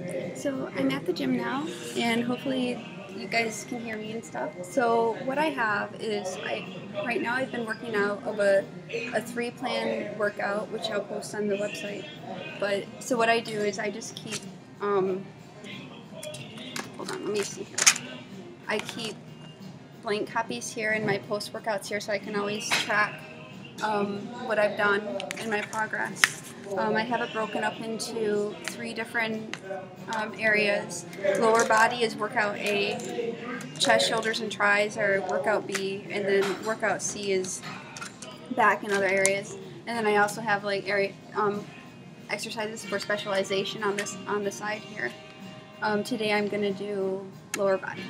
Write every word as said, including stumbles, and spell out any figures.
Hi, so I'm at the gym now, and hopefully you guys can hear me and stuff. So what I have is, I right now I've been working out of a, a three-plan workout, which I'll post on the website. But so what I do is I just keep, um, hold on, let me see here. I keep blank copies here and my post-workouts here, so I can always track um, what I've done and my progress. Um, I have it broken up into three different um, areas. Lower body is workout A, chest, shoulders, and tries are workout B, and then workout C is back and other areas. And then I also have like area um, exercises for specialization on this on the side here. Um, today I'm going to do lower body.